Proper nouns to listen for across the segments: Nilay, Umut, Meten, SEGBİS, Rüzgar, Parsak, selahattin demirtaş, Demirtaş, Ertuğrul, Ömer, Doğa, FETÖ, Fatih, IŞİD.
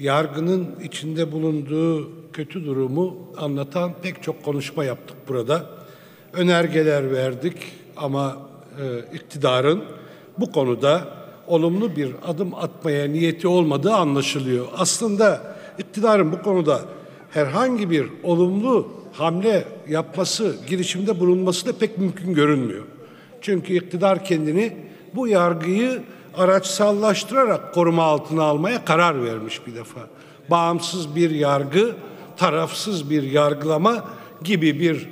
yargının içinde bulunduğu kötü durumu anlatan pek çok konuşma yaptık burada. Önergeler verdik ama iktidarın bu konuda olumlu bir adım atmaya niyeti olmadığı anlaşılıyor. Aslında iktidarın bu konuda herhangi bir olumlu hamle yapması, girişimde bulunması da pek mümkün görünmüyor. Çünkü iktidar kendini bu yargıyı araçsallaştırarak koruma altına almaya karar vermiş bir defa. Bağımsız bir yargı, tarafsız bir yargılama gibi bir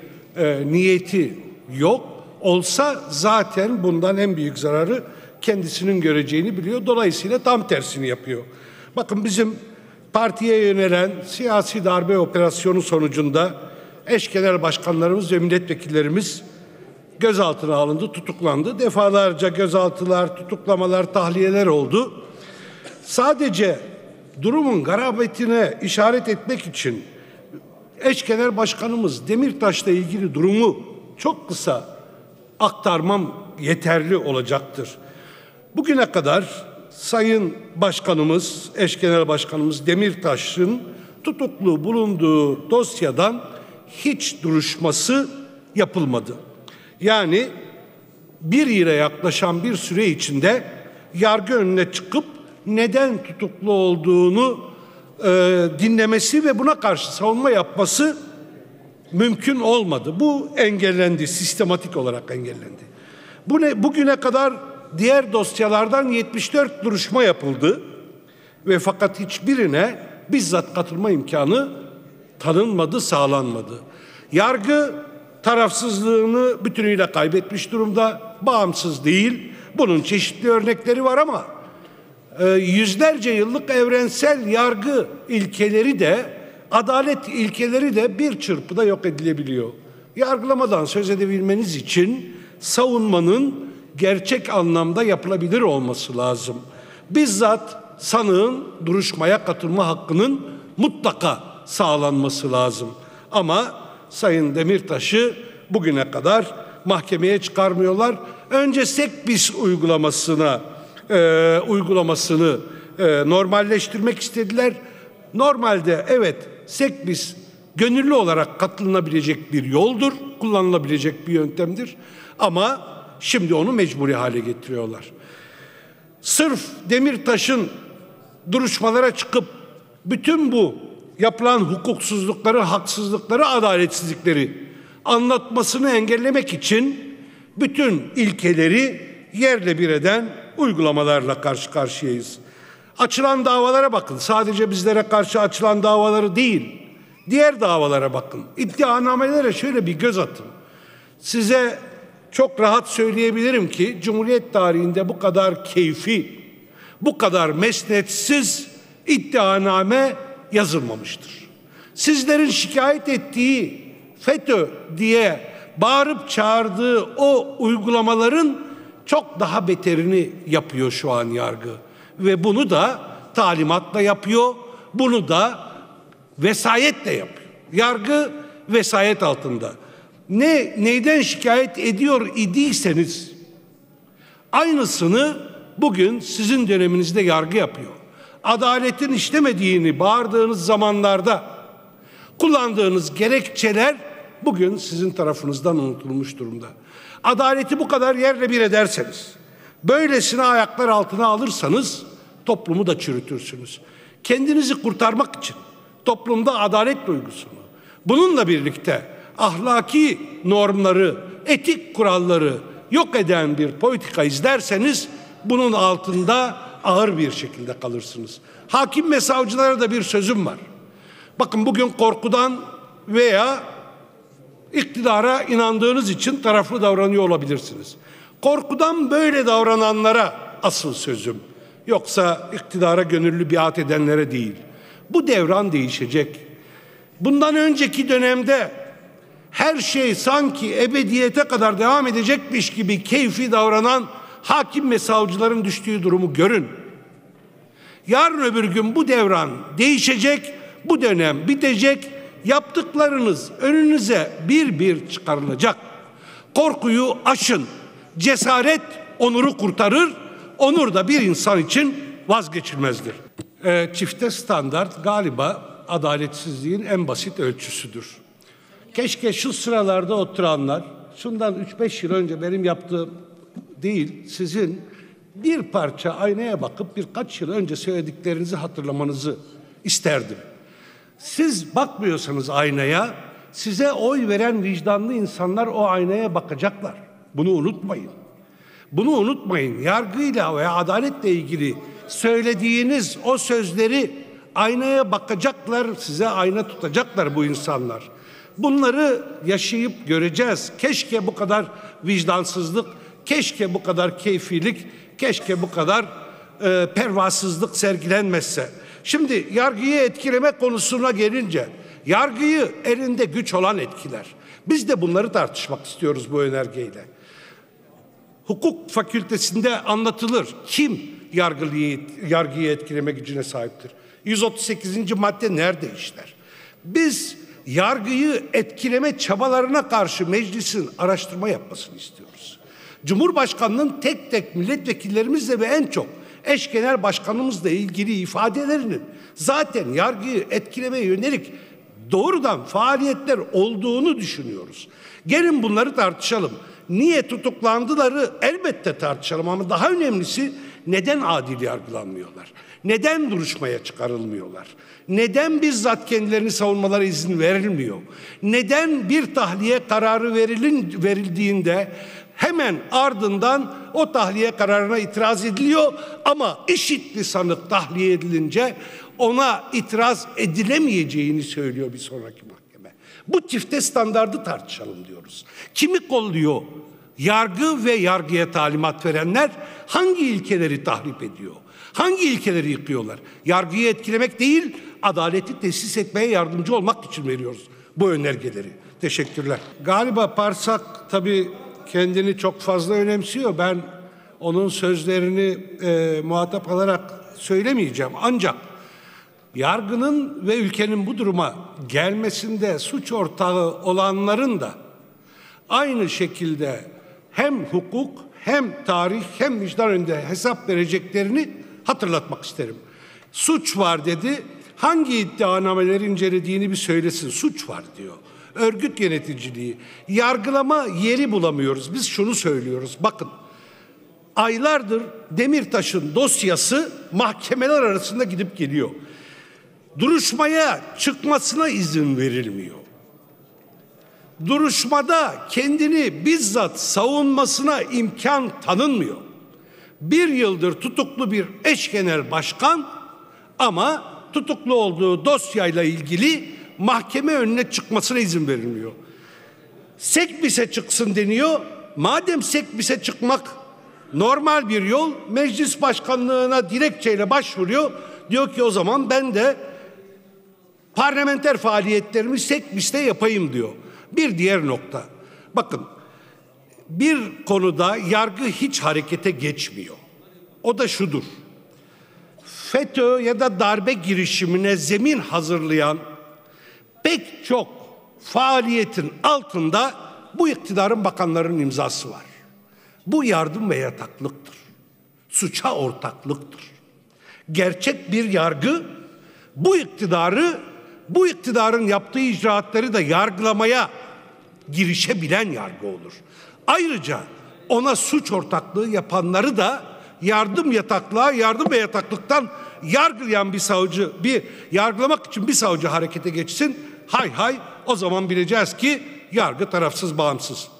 niyeti yok. Olsa zaten bundan en büyük zararı kendisinin göreceğini biliyor. Dolayısıyla tam tersini yapıyor. Bakın bizim partiye yönelen siyasi darbe operasyonu sonucunda eş genel başkanlarımız ve milletvekillerimiz gözaltına alındı, tutuklandı. Defalarca gözaltılar, tutuklamalar, tahliyeler oldu. Sadece durumun garabetine işaret etmek için eş genel başkanımız Demirtaş'la ilgili durumu çok kısa aktarmam yeterli olacaktır. Bugüne kadar Sayın Başkanımız, eş genel başkanımız Demirtaş'ın tutuklu bulunduğu dosyadan hiç duruşması yapılmadı. Yani bir yıla yaklaşan bir süre içinde yargı önüne çıkıp neden tutuklu olduğunu dinlemesi ve buna karşı savunma yapması mümkün olmadı. Bu engellendi, sistematik olarak engellendi. Bugüne kadar diğer dosyalardan 74 duruşma yapıldı ve fakat hiçbirine bizzat katılma imkanı tanınmadı, sağlanmadı. Yargı tarafsızlığını bütünüyle kaybetmiş durumda, bağımsız değil. Bunun çeşitli örnekleri var ama yüzlerce yıllık evrensel yargı ilkeleri de, adalet ilkeleri de bir çırpıda yok edilebiliyor. Yargılamadan söz edebilmeniz için savunmanın gerçek anlamda yapılabilir olması lazım. Bizzat sanığın duruşmaya katılma hakkının mutlaka sağlanması lazım. Ama Sayın Demirtaş'ı bugüne kadar mahkemeye çıkarmıyorlar. Önce SEGBİS uygulamasını normalleştirmek istediler. Normalde evet, SEGBİS gönüllü olarak katılabilecek bir yoldur, kullanılabilecek bir yöntemdir. Ama şimdi onu mecburi hale getiriyorlar. Sırf Demirtaş'ın duruşmalara çıkıp bütün bu yapılan hukuksuzlukları, haksızlıkları, adaletsizlikleri anlatmasını engellemek için bütün ilkeleri yerle bir eden uygulamalarla karşı karşıyayız. Açılan davalara bakın. Sadece bizlere karşı açılan davaları değil, diğer davalara bakın. İddianamelere şöyle bir göz atın. Size çok rahat söyleyebilirim ki Cumhuriyet tarihinde bu kadar keyfi, bu kadar mesnetsiz iddianame yazılmamıştır. Sizlerin şikayet ettiği FETÖ diye bağırıp çağırdığı o uygulamaların çok daha beterini yapıyor şu an yargı. Ve bunu da talimatla yapıyor, bunu da vesayetle yapıyor. Yargı vesayet altında. Neyden şikayet ediyor idiyseniz aynısını bugün sizin döneminizde yargı yapıyor. Adaletin işlemediğini bağırdığınız zamanlarda kullandığınız gerekçeler bugün sizin tarafınızdan unutulmuş durumda. Adaleti bu kadar yerle bir ederseniz, böylesine ayaklar altına alırsanız toplumu da çürütürsünüz. Kendinizi kurtarmak için toplumda adalet duygusunu, bununla birlikte ahlaki normları, etik kuralları yok eden bir politika izlerseniz bunun altında ağır bir şekilde kalırsınız. Hakim ve savcılara da bir sözüm var. Bakın, bugün korkudan veya iktidara inandığınız için taraflı davranıyor olabilirsiniz. Korkudan böyle davrananlara asıl sözüm. Yoksa iktidara gönüllü biat edenlere değil. Bu devran değişecek. Bundan önceki dönemde her şey sanki ebediyete kadar devam edecekmiş gibi keyfi davranan hakim ve savcıların düştüğü durumu görün. Yarın öbür gün bu devran değişecek, bu dönem bitecek, yaptıklarınız önünüze bir bir çıkarılacak. Korkuyu aşın. Cesaret onuru kurtarır, onur da bir insan için vazgeçilmezdir. çifte standart galiba adaletsizliğin en basit ölçüsüdür. Keşke şu sıralarda oturanlar, şundan 3-5 yıl önce benim yaptığım değil, sizin bir parça aynaya bakıp birkaç yıl önce söylediklerinizi hatırlamanızı isterdim. Siz bakmıyorsanız aynaya, size oy veren vicdanlı insanlar o aynaya bakacaklar. Bunu unutmayın. Bunu unutmayın. Yargıyla veya adaletle ilgili söylediğiniz o sözleri aynaya bakacaklar, size ayna tutacaklar bu insanlar. Bunları yaşayıp göreceğiz. Keşke bu kadar vicdansızlık, keşke bu kadar keyfilik, keşke bu kadar pervasızlık sergilenmezse. Şimdi yargıyı etkileme konusuna gelince, yargıyı elinde güç olan etkiler. Biz de bunları tartışmak istiyoruz bu önergeyle. Hukuk fakültesinde anlatılır. Kim yargıyı etkileme gücüne sahiptir? 138. madde nerede işler? Biz yargıyı etkileme çabalarına karşı meclisin araştırma yapmasını istiyoruz. Cumhurbaşkanının tek tek milletvekillerimizle ve en çok eş genel başkanımızla ilgili ifadelerinin zaten yargıyı etkilemeye yönelik doğrudan faaliyetler olduğunu düşünüyoruz. Gelin bunları tartışalım. Niye tutuklandıları elbette tartışalım ama daha önemlisi neden adil yargılanmıyorlar? Neden duruşmaya çıkarılmıyorlar? Neden bizzat kendilerini savunmalara izin verilmiyor? Neden bir tahliye kararı verildiğinde hemen ardından o tahliye kararına itiraz ediliyor ama IŞİD'li sanık tahliye edilince ona itiraz edilemeyeceğini söylüyor bir sonraki mahkeme. Bu çifte standardı tartışalım diyoruz. Kimi kolluyor yargı ve yargıya talimat verenler? Hangi ilkeleri tahrip ediyor? Hangi ilkeleri yıkıyorlar? Yargıyı etkilemek değil, adaleti tesis etmeye yardımcı olmak için veriyoruz bu önergeleri. Teşekkürler. Galiba Parsak tabii kendini çok fazla önemsiyor. Ben onun sözlerini muhatap alarak söylemeyeceğim. Ancak yargının ve ülkenin bu duruma gelmesinde suç ortağı olanların da aynı şekilde hem hukuk hem tarih hem vicdan önünde hesap vereceklerini hatırlatmak isterim. Suç var dedi. Hangi iddianameleri incelediğini bir söylesin. Suç var diyor. Örgüt yöneticiliği, yargılama yeri bulamıyoruz. Biz şunu söylüyoruz. Bakın, aylardır Demirtaş'ın dosyası mahkemeler arasında gidip geliyor. Duruşmaya çıkmasına izin verilmiyor. Duruşmada kendini bizzat savunmasına imkan tanınmıyor. Bir yıldır tutuklu bir eş genel başkan ama tutuklu olduğu dosyayla ilgili mahkeme önüne çıkmasına izin verilmiyor. SEGBİS'e çıksın deniyor. Madem SEGBİS'e çıkmak normal bir yol, meclis başkanlığına dilekçeyle başvuruyor. Diyor ki o zaman ben de parlamenter faaliyetlerimi SEGBİS'te yapayım diyor. Bir diğer nokta. Bakın, bir konuda yargı hiç harekete geçmiyor. O da şudur. FETÖ ya da darbe girişimine zemin hazırlayan pek çok faaliyetin altında bu iktidarın bakanlarının imzası var. Bu yardım ve yataklıktır. Suça ortaklıktır. Gerçek bir yargı bu iktidarın yaptığı icraatları da yargılamaya girişebilen yargı olur. Ayrıca ona suç ortaklığı yapanları da yardım ve yataklıktan yargılayan bir savcı, yargılamak için bir savcı harekete geçsin. Hay hay, o zaman bileceğiz ki yargı tarafsız, bağımsız.